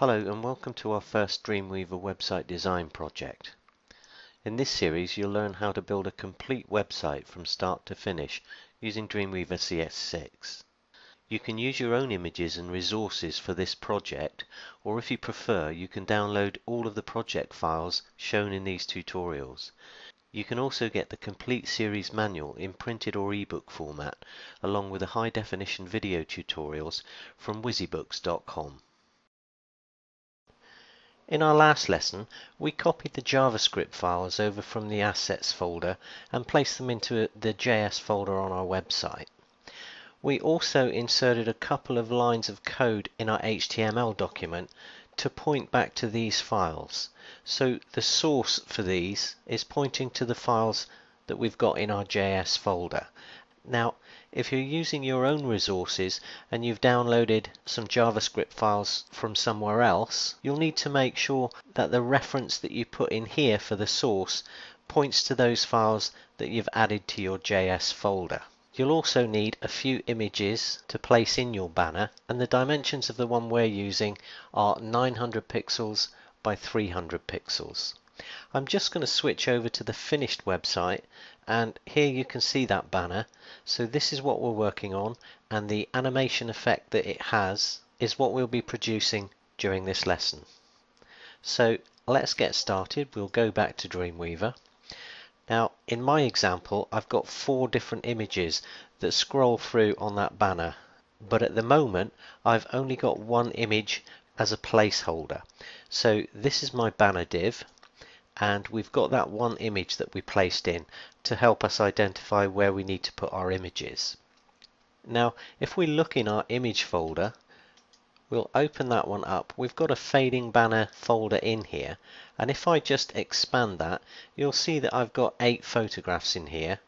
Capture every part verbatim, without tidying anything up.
Hello and welcome to our first Dreamweaver website design project. In this series you'll learn how to build a complete website from start to finish using Dreamweaver C S six. You can use your own images and resources for this project, or if you prefer you can download all of the project files shown in these tutorials. You can also get the complete series manual in printed or ebook format along with the high definition video tutorials from wizzybooks dot com. In our last lesson, we copied the JavaScript files over from the Assets folder and placed them into the J S folder on our website. We also inserted a couple of lines of code in our H T M L document to point back to these files. So the source for these is pointing to the files that we've got in our J S folder. Now, if you're using your own resources and you've downloaded some JavaScript files from somewhere else, you'll need to make sure that the reference that you put in here for the source points to those files that you've added to your J S folder. You'll also need a few images to place in your banner, and the dimensions of the one we're using are nine hundred pixels by three hundred pixels. I'm just going to switch over to the finished website, and here you can see that banner. So this is what we're working on, and the animation effect that it has is what we'll be producing during this lesson. So let's get started. We'll go back to Dreamweaver. Now in my example I've got four different images that scroll through on that banner, but at the moment I've only got one image as a placeholder. So this is my banner div, and we've got that one image that we placed in to help us identify where we need to put our images. Now if we look in our image folder, we'll open that one up. We've got a fading banner folder in here, and if I just expand that, you'll see that I've got eight photographs in here,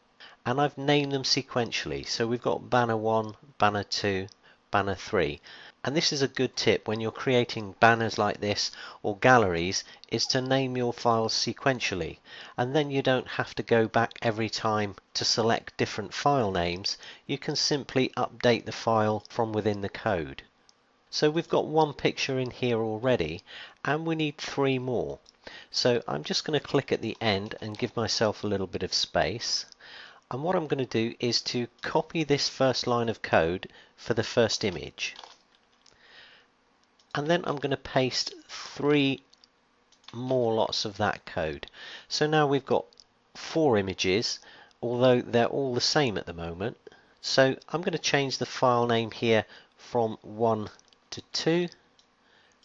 and I've named them sequentially. So we've got banner one, banner two, banner three. And this is a good tip when you're creating banners like this or galleries, is to name your files sequentially, and then you don't have to go back every time to select different file names. You can simply update the file from within the code. So we've got one picture in here already, and we need three more. So I'm just going to click at the end and give myself a little bit of space. And what I'm going to do is to copy this first line of code for the first image. And then I'm going to paste three more lots of that code. So now we've got four images, although they're all the same at the moment. So I'm going to change the file name here from one to two.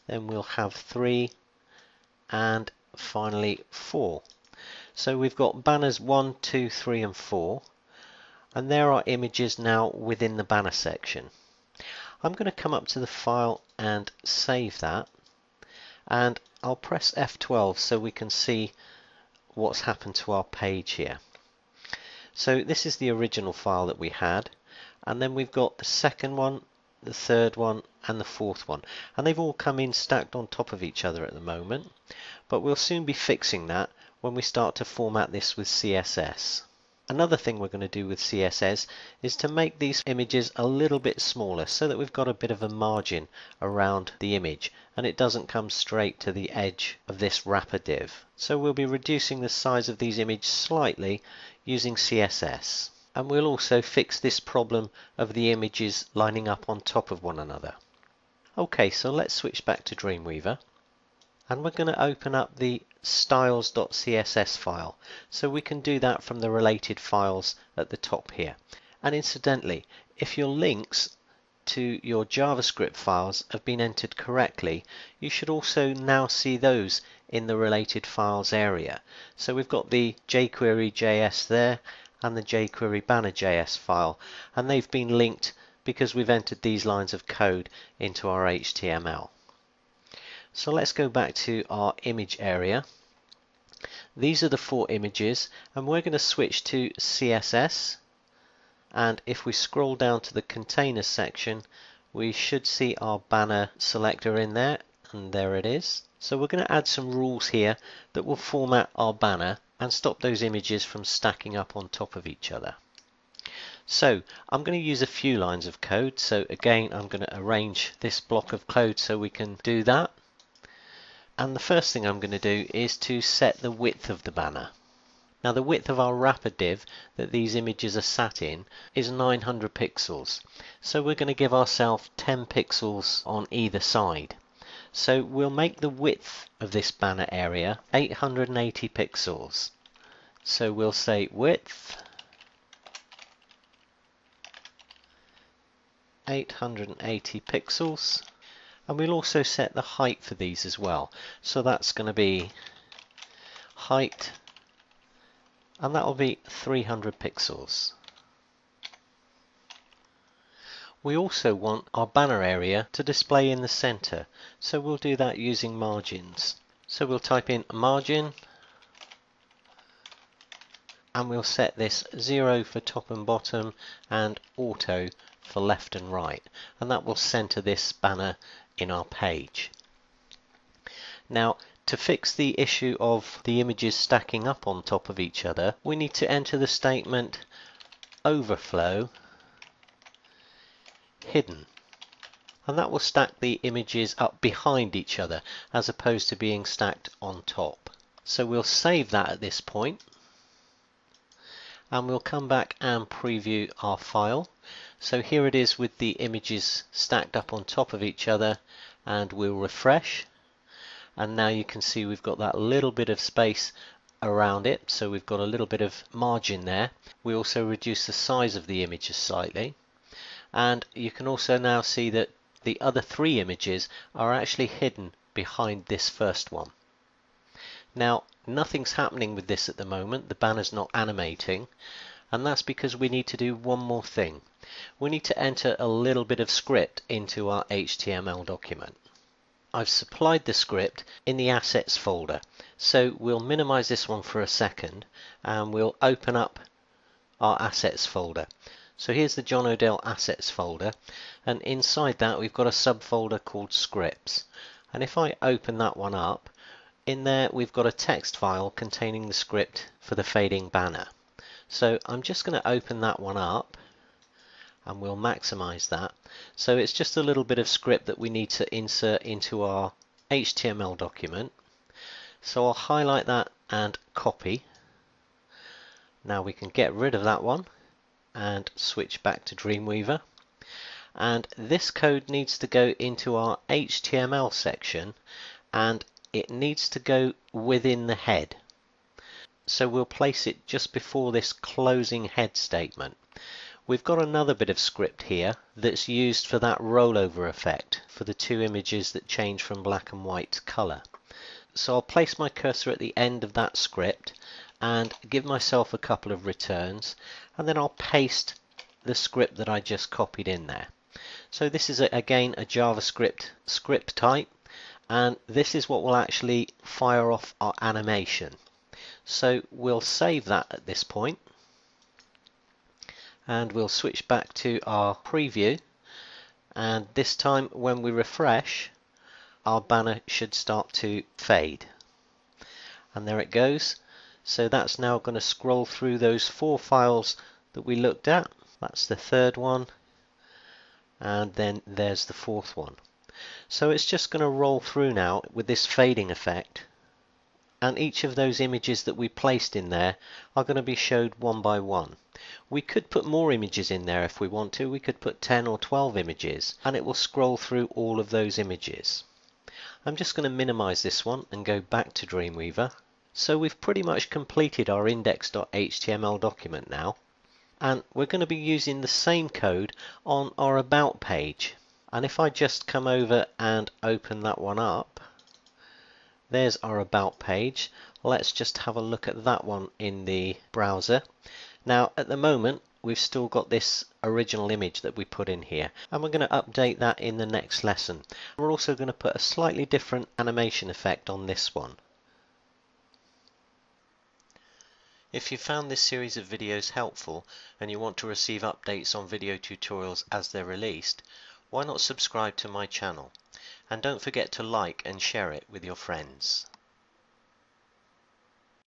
Then we'll have three, and finally four. So we've got banners one, two, three, and four, and there are images now within the banner section. I'm going to come up to the file and save that, and I'll press F twelve so we can see what's happened to our page here. So this is the original file that we had, and then we've got the second one, the third one, and the fourth one, and they've all come in stacked on top of each other at the moment, but we'll soon be fixing that when we start to format this with C S S. Another thing we're going to do with C S S is to make these images a little bit smaller so that we've got a bit of a margin around the image and it doesn't come straight to the edge of this wrapper div. So we'll be reducing the size of these images slightly using C S S. And we'll also fix this problem of the images lining up on top of one another. Okay, so let's switch back to Dreamweaver. And we're going to open up the styles dot C S S file, so we can do that from the related files at the top here. And incidentally, if your links to your JavaScript files have been entered correctly, you should also now see those in the related files area. So we've got the jQuery dot J S there and the jQuery banner dot J S file, and they've been linked because we've entered these lines of code into our H T M L. So let's go back to our image area. These are the four images, and we're going to switch to C S S, and if we scroll down to the container section we should see our banner selector in there, and there it is. So we're going to add some rules here that will format our banner and stop those images from stacking up on top of each other. So I'm going to use a few lines of code, so again I'm going to arrange this block of code so we can do that. And the first thing I'm going to do is to set the width of the banner. Now the width of our wrapper div that these images are sat in is nine hundred pixels. So we're going to give ourselves ten pixels on either side. So we'll make the width of this banner area eight hundred eighty pixels. So we'll say width eight hundred eighty pixels, and we'll also set the height for these as well. So that's going to be height, and that will be three hundred pixels. We also want our banner area to display in the center, so we'll do that using margins. So we'll type in margin, and we'll set this zero for top and bottom and auto for left and right, and that will center this banner in our page. Now to fix the issue of the images stacking up on top of each other, we need to enter the statement overflow hidden, and that will stack the images up behind each other as opposed to being stacked on top. So we'll save that at this point, and we'll come back and preview our file. So here it is with the images stacked up on top of each other, and we'll refresh, and now you can see we've got that little bit of space around it, so we've got a little bit of margin there. We also reduce the size of the images slightly, and you can also now see that the other three images are actually hidden behind this first one. Now nothing's happening with this at the moment, the banner's not animating, and that's because we need to do one more thing. We need to enter a little bit of script into our H T M L document. I've supplied the script in the assets folder, so we'll minimize this one for a second, and we'll open up our assets folder. So here's the John O'Dell assets folder, and inside that we've got a subfolder called scripts, and if I open that one up, in there we've got a text file containing the script for the fading banner. So I'm just going to open that one up, and we'll maximize that. So it's just a little bit of script that we need to insert into our H T M L document. So I'll highlight that and copy. Now we can get rid of that one and switch back to Dreamweaver, and this code needs to go into our H T M L section, and it needs to go within the head, so we'll place it just before this closing head statement. We've got another bit of script here that's used for that rollover effect for the two images that change from black and white to color. So I'll place my cursor at the end of that script and give myself a couple of returns, and then I'll paste the script that I just copied in there. So this is a, again a JavaScript script type, and this is what will actually fire off our animation. So we'll save that at this point, and we'll switch back to our preview, and this time when we refresh, our banner should start to fade, and there it goes. So that's now going to scroll through those four files that we looked at. That's the third one, and then there's the fourth one. So it's just going to roll through now with this fading effect, and each of those images that we placed in there are going to be showed one by one. We could put more images in there if we want to. We could put ten or twelve images, and it will scroll through all of those images. I'm just going to minimize this one and go back to Dreamweaver. So we've pretty much completed our index dot H T M L document now, and we're going to be using the same code on our About page. And if I just come over and open that one up, there's our About page. Let's just have a look at that one in the browser. Now at the moment we've still got this original image that we put in here, and we're going to update that in the next lesson. We're also going to put a slightly different animation effect on this one. If you found this series of videos helpful and you want to receive updates on video tutorials as they're released, why not subscribe to my channel? And don't forget to like and share it with your friends.